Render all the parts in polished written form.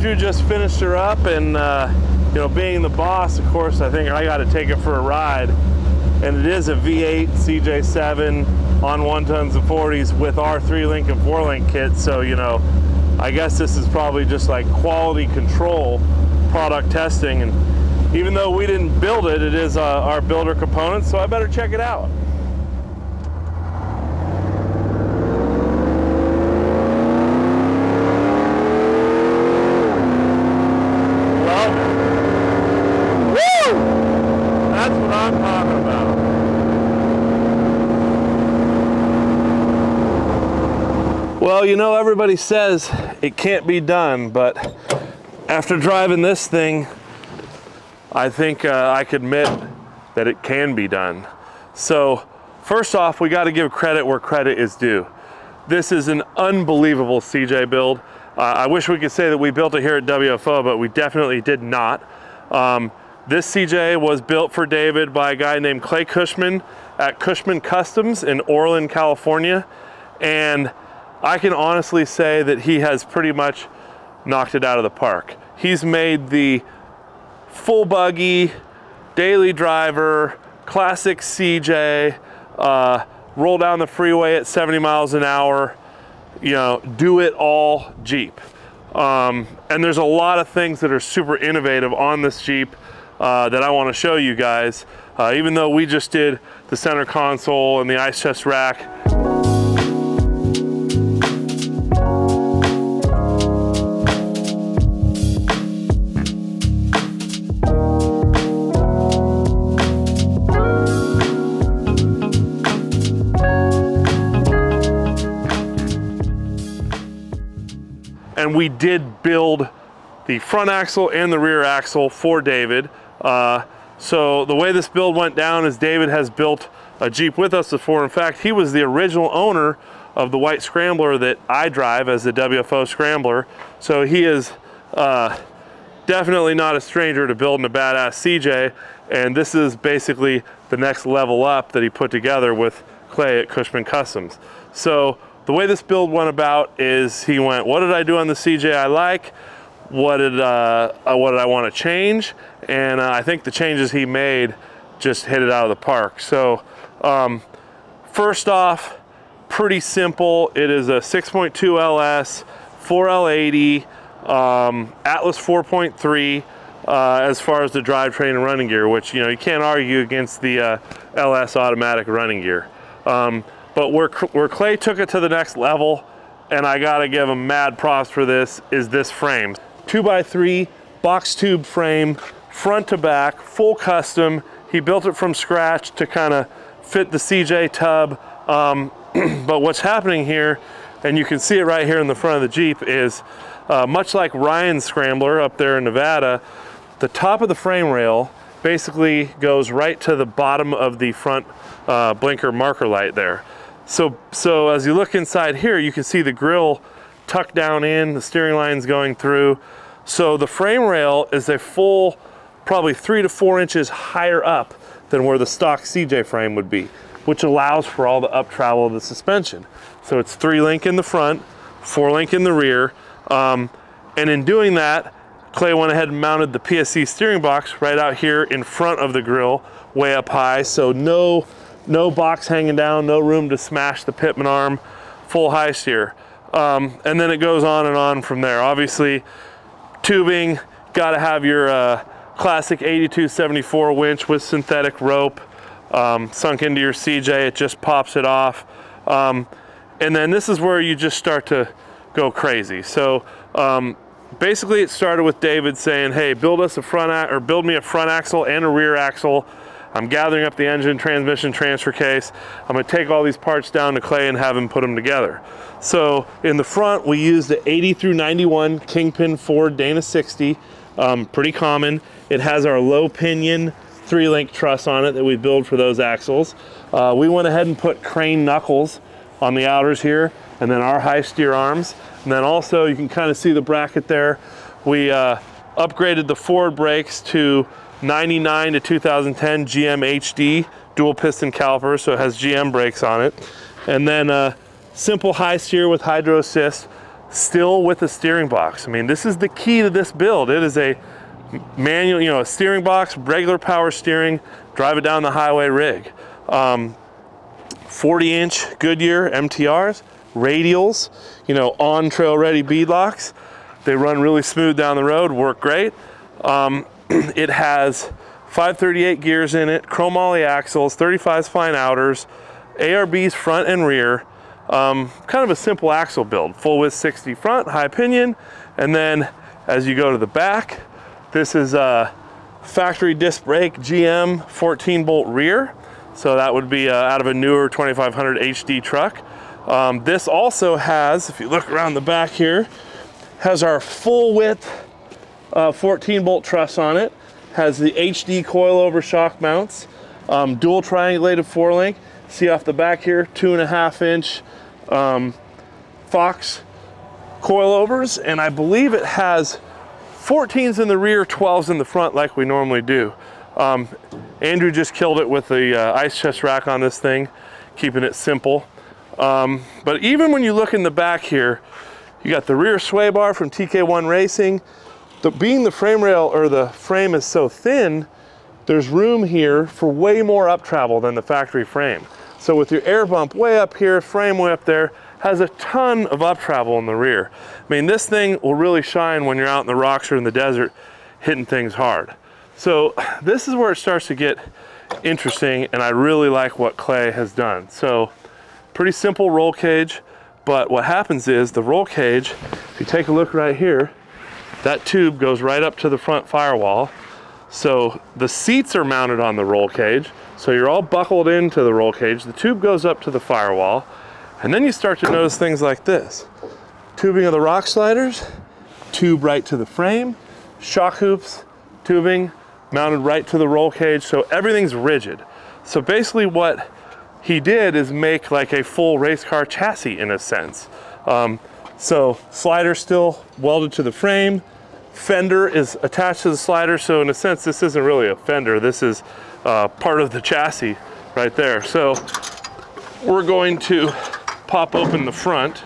Andrew just finished her up, and you know, being the boss, of course, I think I got to take it for a ride. And it is a V8 CJ7 on 1 tons and 40s with our 3-link and 4-link kit. So, you know, I guess this is probably just like quality control product testing. And even though we didn't build it, it is our builder component, so I better check it out. Well, you know, everybody says it can't be done, but after driving this thing, I think I could admit that it can be done. So first off, we got to give credit where credit is due. This is an unbelievable CJ build. I wish we could say that we built it here at WFO, but we definitely did not. This CJ was built for David by a guy named Clay Cushman at Cushman Customs in Orland, California. And I can honestly say that he has pretty much knocked it out of the park. He's made the full buggy, daily driver, classic CJ, roll down the freeway at 70 miles an hour, you know, do it all Jeep. And there's a lot of things that are super innovative on this Jeep that I want to show you guys, even though we just did the center console and the ice chest rack. And we did build the front axle and the rear axle for David. So the way this build went down is David has built a Jeep with us before. In fact, he was the original owner of the white Scrambler that I drive as the WFO Scrambler. So he is definitely not a stranger to building a badass CJ. And this is basically the next level up that he put together with Clay at Cushman Customs. So the way this build went about is he went, what did I do on the CJ I like? What did I want to change? And I think the changes he made just hit it out of the park. So first off, pretty simple. It is a 6.2 LS, 4L80, Atlas 4.3 as far as the drivetrain and running gear, which, you know, you can't argue against the LS automatic running gear. But where Clay took it to the next level, and I gotta give him mad props for this, is this frame. 2x3 box tube frame, front to back, full custom. He built it from scratch to kind of fit the CJ tub. But what's happening here, and you can see it right here in the front of the Jeep, is much like Ryan's Scrambler up there in Nevada, the top of the frame rail basically goes right to the bottom of the front blinker marker light there. So as you look inside here, you can see the grille tucked down in, the steering line's going through. So the frame rail is a full, probably 3 to 4 inches higher up than where the stock CJ frame would be, which allows for all the up travel of the suspension. So it's 3-link in the front, 4-link in the rear. And in doing that, Clay went ahead and mounted the PSC steering box right out here in front of the grille, way up high. So no box hanging down, no room to smash the pitman arm, full high steer. And then it goes on and on from there. Obviously, tubing, gotta have your classic 8274 winch with synthetic rope sunk into your CJ, it just pops it off. And then this is where you just start to go crazy. So basically it started with David saying, hey, build me a front axle and a rear axle. I'm gathering up the engine, transmission, transfer case. I'm gonna take all these parts down to Clay and have him put them together. So in the front, we used the 80 through 91 Kingpin Ford Dana 60, pretty common. It has our low pinion 3-link truss on it that we build for those axles. We went ahead and put crane knuckles on the outers here, and then our high steer arms. And then also, you can kind of see the bracket there. We upgraded the forward brakes to 99 to 2010 GM HD dual piston caliper, so it has GM brakes on it. And then simple high steer with hydro assist. still with a steering box. I mean, this is the key to this build. It is a manual, you know, a steering box, regular power steering, drive it down the highway rig. 40-inch Goodyear MTRs, radials, you know, on trail ready beadlocks. They run really smooth down the road, work great. It has 538 gears in it, chromoly axles, 35s fine outers, ARBs front and rear. Kind of a simple axle build, full width 60 front, high pinion. And then as you go to the back, this is a factory disc brake GM 14 bolt rear. So that would be out of a newer 2500 HD truck. This also has, if you look around the back here, has our full width 14 bolt truss on it, has the HD coilover shock mounts, dual triangulated 4-link. See off the back here, 2.5-inch Fox coilovers, and I believe it has 14s in the rear, 12s in the front like we normally do. Andrew just killed it with the ice chest rack on this thing, keeping it simple. But even when you look in the back here, you got the rear sway bar from TK1 Racing. Being the frame rail, or the frame, is so thin, there's room here for way more up travel than the factory frame. So with your air bump way up here, frame way up there, has a ton of up travel in the rear. I mean, this thing will really shine when you're out in the rocks or in the desert hitting things hard. So this is where it starts to get interesting, and I really like what Clay has done. So pretty simple roll cage, but what happens is the roll cage, if you take a look right here, that tube goes right up to the front firewall. So the seats are mounted on the roll cage. So you're all buckled into the roll cage. The tube goes up to the firewall. And then you start to notice things like this. Tubing of the rock sliders, tube right to the frame, shock hoops, tubing mounted right to the roll cage. So everything's rigid. So basically what he did is make like a full race car chassis in a sense. So slider still welded to the frame. Fender is attached to the slider, so in a sense this isn't really a fender, this is part of the chassis right there. So we're going to pop open the front,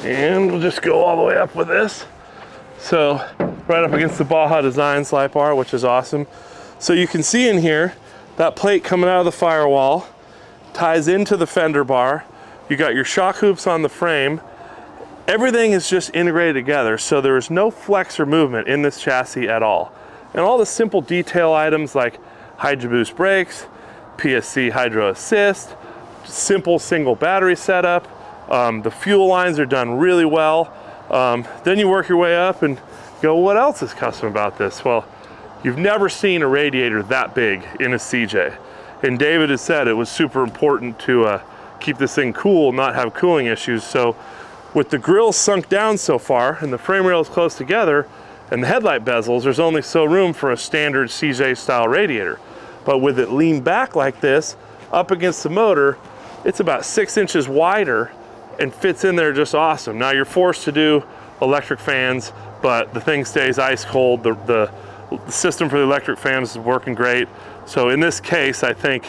and we'll just go all the way up with this. So right up against the Baja Design slide bar, which is awesome. So you can see in here that plate coming out of the firewall ties into the fender bar. You got your shock hoops on the frame. Everything is just integrated together, so there is no flex or movement in this chassis at all. And all the simple detail items like Hydro Boost brakes, PSC Hydro Assist, simple single battery setup, the fuel lines are done really well. Then you work your way up and go, what else is custom about this? Well, you've never seen a radiator that big in a CJ. And David has said it was super important to keep this thing cool, not have cooling issues. So with the grills sunk down so far and the frame rails close together and the headlight bezels, there's only so room for a standard CJ style radiator. But with it leaned back like this, up against the motor, it's about 6 inches wider and fits in there just awesome. Now you're forced to do electric fans, but the thing stays ice cold. The system for the electric fans is working great. So in this case, I think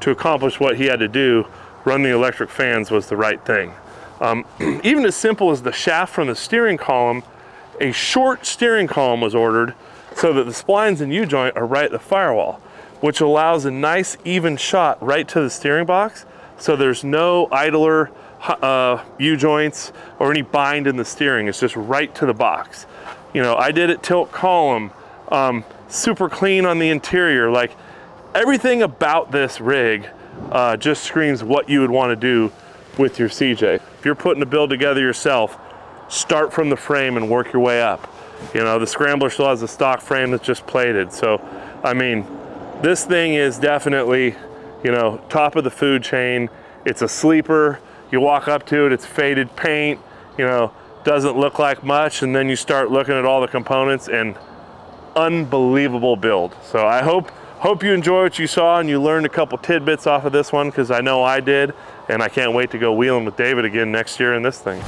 to accomplish what he had to do, run the electric fans was the right thing. Even as simple as the shaft from the steering column, a short steering column was ordered so that the splines and U-joint are right at the firewall, which allows a nice even shot right to the steering box. So there's no idler U-joints or any bind in the steering. It's just right to the box. You know, I did it tilt column, super clean on the interior. Like everything about this rig just screams what you would want to do with your CJ. If you're putting a build together yourself, start from the frame and work your way up. You know, the Scrambler still has a stock frame that's just plated. So, I mean, this thing is definitely, you know, top of the food chain. It's a sleeper. You walk up to it, it's faded paint, you know, doesn't look like much. And then you start looking at all the components, and unbelievable build. So I hope you enjoy what you saw and you learned a couple tidbits off of this one, because I know I did, and I can't wait to go wheeling with David again next year in this thing.